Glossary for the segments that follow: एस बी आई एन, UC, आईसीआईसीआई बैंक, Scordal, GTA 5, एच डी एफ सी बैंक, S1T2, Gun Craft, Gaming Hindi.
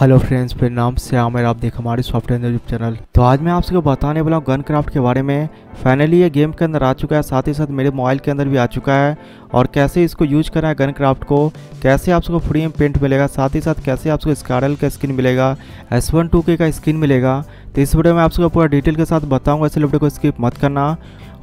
Hello friends, मेरा नाम श्याम है, आप देख हमारे सॉफ्टवेयर यूट्यूब चैनल। तो आज मैं आपको बताने वाला हूँ गन क्राफ्ट के बारे में। फाइनली ये गेम के अंदर आ चुका है, साथ ही साथ मेरे मोबाइल के अंदर भी आ चुका है। और कैसे इसको यूज करना है, गन क्राफ्ट को कैसे आपको फ्री में पेंट मिलेगा, साथ ही साथ कैसे आपको स्कॉर्डल का स्किन मिलेगा, S1T2 का स्किन मिलेगा। तो इस वीडियो में आपको पूरा डिटेल के साथ बताऊँगा, इसलिए वीडियो को स्किप मत करना।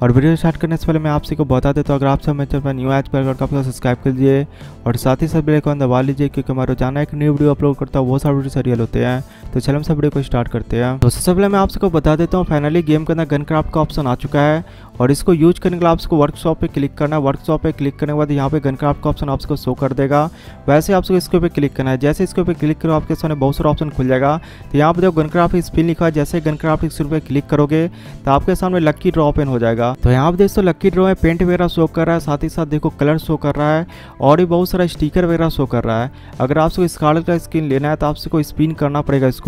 और वीडियो स्टार्ट करने से पहले मैं आपसे को बता देता हूँ, अगर आप सब मेरे चैनल पर न्यू आज पर आपको सब्सक्राइब कर लीजिए और साथ ही साथ बेल आइकन दबा लीजिए, क्योंकि मैं रोजाना एक न्यू वीडियो अपलोड करता हूँ, वो सारे वीडियो रियल होते हैं। तो चलो हम सब वीडियो को स्टार्ट करते हैं। तो सबसे पहले मैं आपको बता देता हूँ, फाइनली गेम के अंदर गन क्राफ्ट का ऑप्शन आ चुका है और इसको यूज करने के लिए आपको वर्कशॉप पे क्लिक करना है। वर्कशॉप पे क्लिक करने के बाद यहाँ पे गन क्राफ्ट का ऑप्शन आपको शो कर देगा। वैसे आपको इसके ऊपर क्लिक करना है। जैसे इसके ऊपर क्लिक करो आपके सामने बहुत सारा ऑप्शन खुल जाएगा। तो यहाँ पे देखो गन क्राफ्ट स्पिन लिखा है। जैसे गन क्राफ्ट स्पिन पे क्लिक करोगे तो आपके सामने लकी ड्रॉ ओपन हो जाएगा। तो यहाँ पे देखो लकी ड्रॉ में पेंट वगैरह शो कर रहा है, साथ ही साथ देखो कलर शो कर रहा है और भी बहुत सारा स्टिकर वगैरह शो कर रहा है। अगर आपको स्कॉर्डल का स्किन लेना है तो आपको स्पिन करना पड़ेगा इसको,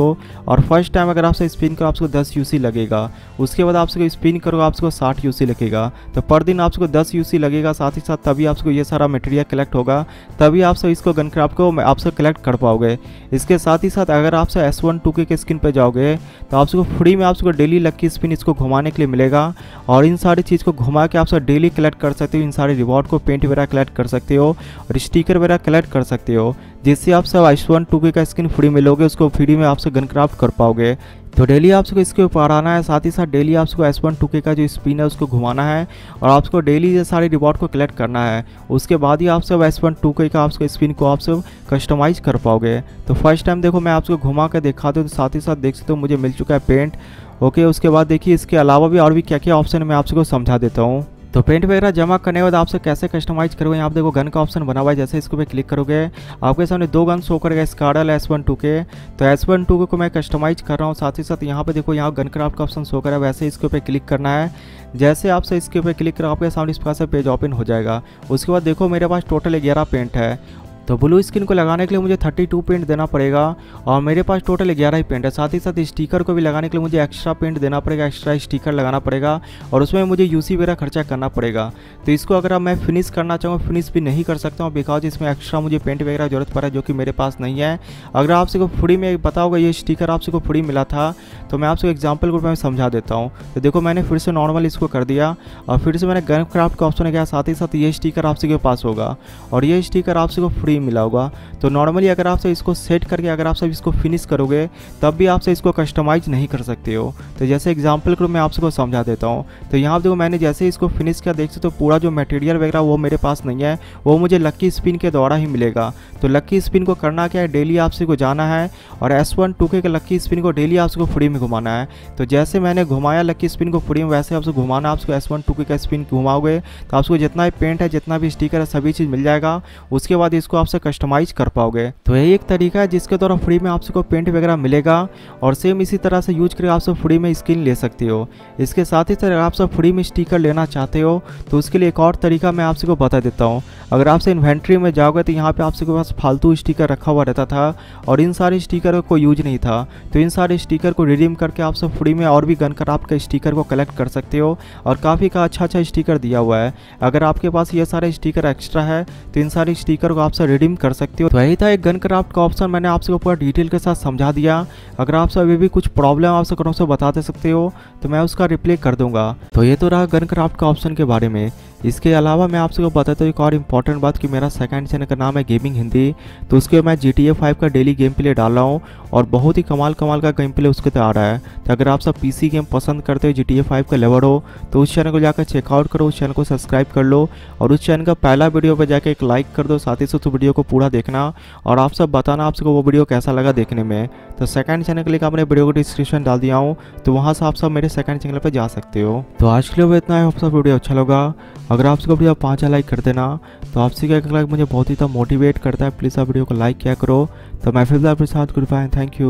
और फर्स्ट टाइम अगर आपसे स्पिन करो आपको 10 UC लगेगा। उसके बाद आपको स्पिन करो आपको 60 UC लगेगा। तो पर दिन आपको 10 UC लगेगा, साथ ही साथ तभी आपको ये सारा मटेरियल कलेक्ट होगा, तभी आप सब इसको गन क्राफ्ट को आपसे कलेक्ट कर पाओगे। इसके साथ ही साथ अगर आप सब S1T2 के स्किन पे जाओगे तो आपको फ्री में आपको डेली लकी स्पिन इसको घुमाने के लिए मिलेगा। और इन सारी चीज़ को घुमा के आप सब डेली कलेक्ट कर सकते हो, इन सारे रिवॉर्ड को पेंट वगैरह कलेक्ट कर सकते हो और स्टिकर वगैरह कलेक्ट कर सकते हो, जिससे आप सब S1T2 का स्किन फ्री मिलोगे, उसको फ्री में आपसे गन क्राफ्ट कर पाओगे। तो डेली आपको इसके ऊपर आना है, साथ ही साथ डेली आपको S1T2 का जो स्पिन है उसको घुमाना है और आपको डेली ये सारे रिवॉर्ड को कलेक्ट करना है। उसके बाद ही आप सब S1T2 का आपको स्पिन को आप सब कस्टमाइज कर पाओगे। तो फर्स्ट टाइम देखो मैं आपको घुमा कर दिखा दूँ, तो साथ ही साथ देख सकते हो मुझे मिल चुका है पेंट। ओके, उसके बाद देखिए इसके अलावा भी और भी क्या क्या ऑप्शन मैं आपको समझा देता हूँ। तो पेंट वगैरह जमा करने के बाद आपसे कैसे कस्टमाइज करोगे, यहाँ पे देखो गन का ऑप्शन बना हुआ है। जैसे इसको पे क्लिक करोगे आपके सामने दो गन शो करेगा, स्कॉर्डल S1T2 के। तो S1T2 को मैं कस्टमाइज कर रहा हूँ, साथ ही साथ यहाँ पे देखो यहाँ गन क्राफ्ट का ऑप्शन शो करा है। वैसे इसके ऊपर क्लिक करना है। जैसे आपसे इसके ऊपर क्लिक करो आपके सामने इस प्रकार से पेज ओपन हो जाएगा। उसके बाद देखो मेरे पास टोटल 11 पेंट है। तो ब्लू स्किन को लगाने के लिए मुझे 32 पेंट देना पड़ेगा और मेरे पास टोटल 11 ही पेंट है। साथ ही साथ स्टिकर को भी लगाने के लिए मुझे एक्स्ट्रा पेंट देना पड़ेगा, एक्स्ट्रा स्टिकर लगाना पड़ेगा और उसमें मुझे UC वगैरह खर्चा करना पड़ेगा। तो इसको अगर अब मैं फिनिश करना चाहूँ फिनिश भी नहीं कर सकता हूँ, बिकॉज इसमें एक्स्ट्रा मुझे पेंट वगैरह जरूरत पड़ा जो कि मेरे पास नहीं है। अगर आपसे को फ्री में बताओगे ये स्टिकर आपसे को फ्री मिला था, तो मैं आपसे एग्जाम्पल को मैं समझा देता हूँ। तो देखो मैंने फिर से नॉर्मल इसको कर दिया और फिर से मैंने गन क्राफ्ट का ऑप्शन किया, साथ ही साथ ये स्टिकर आपसे के पास होगा और ये स्टिकर आपसे को फ्री मिला होगा। तो नॉर्मली अगर आप सब इसको सेट करके अगर आप सब इसको फिनिश करोगे तब भी आप सब इसको कस्टमाइज नहीं कर सकते हो। तो जैसे एग्जांपल को मैं आप सबको समझा देता हूँ। तो यहाँ देखो मैंने जैसे इसको फिनिश किया, देख सकते हो पूरा जो मटेरियल वगैरह वो मेरे पास नहीं है, वो मुझे लकी स्पिन के द्वारा ही मिलेगा। तो लकी स्पिन को करना क्या है, डेली आप सबको जाना है और S1T2 के लकी स्पिन को डेली आप सबको फ्री में घुमाना है। तो जैसे मैंने घुमाया लकी स्पिन को फ्री में, वैसे आपसे घुमाना, आपको S1T2 का स्पिन घुमाओगे तो आपको जितना भी पेंट है जितना भी स्टिकर है सभी चीज़ मिल जाएगा। उसके बाद इसको आपसे कस्टमाइज कर पाओगे। तो यही एक तरीका है जिसके द्वारा फ्री में आपसे को पेंट वगैरह मिलेगा और सेम इसी तरह से यूज करके आप सब फ्री में स्किन ले सकते हो। इसके साथ ही साथ अगर आप सब फ्री में स्टिकर लेना चाहते हो तो उसके लिए एक और तरीका मैं आपसे को बता देता हूँ। अगर आपसे इन्वेंट्री में जाओगे तो यहाँ पे आपसे के पास फालतू स्टिकर रखा हुआ रहता था और इन सारे स्टिकर को यूज नहीं था, तो इन सारे स्टिकर को रिडीम करके आप सब फ्री में और भी गन क्राफ्ट के स्टिकर को कलेक्ट कर सकते हो और काफ़ी का अच्छा अच्छा स्टिकर दिया हुआ है। अगर आपके पास ये सारे स्टिकर एक्स्ट्रा है तो इन सारे स्टिकर को आपसे रिडीम कर सकते हो। तो यही था एक गन क्राफ्ट का ऑप्शन, मैंने आपसे पूरा डिटेल के साथ समझा दिया। अगर आपसे अभी भी कुछ प्रॉब्लम आपसे करो तो बता दे सकते हो, तो मैं उसका रिप्लाई कर दूंगा। तो ये तो रहा गन क्राफ्ट का ऑप्शन के बारे में। इसके अलावा मैं आपसे बताता हूँ एक और इम्पॉर्टेंट बात कि मेरा सेकंड चैनल का नाम है गेमिंग हिंदी। तो उसके मैं GTA 5 का डेली गेम प्ले डाल रहा हूँ और बहुत ही कमाल का गेम प्ले उसके तो आ रहा है। तो अगर आप सब PC गेम पसंद करते हो, GTA 5 का लेवर हो, तो उस चैनल को जाकर चेकआउट करो, उस चैनल को सब्सक्राइब कर लो और उस चैनल का पहला वीडियो पर जाकर एक लाइक कर दो। साथ ही साथ वीडियो को पूरा देखना और आप सब बताना आपसे वो वीडियो कैसा लगा देखने में। तो सेकंड चैनल के लिए आपने वीडियो को डिस्क्रिप्शन डाल दिया हूँ, तो वहाँ से आप सब मेरे सेकंड चैनल पर जा सकते हो। तो आज के लिए इतना है, आप सब वीडियो अच्छा लगा। अगर आपसे वीडियो 5000 लाइक कर देना, तो आपसे क्या लाइक मुझे बहुत ही ज़्यादा मोटिवेट करता है। प्लीज़ आप वीडियो को लाइक किया करो। तो मैं फिर आपके साथ, गुड बाय, थैंक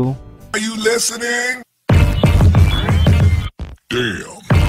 यू।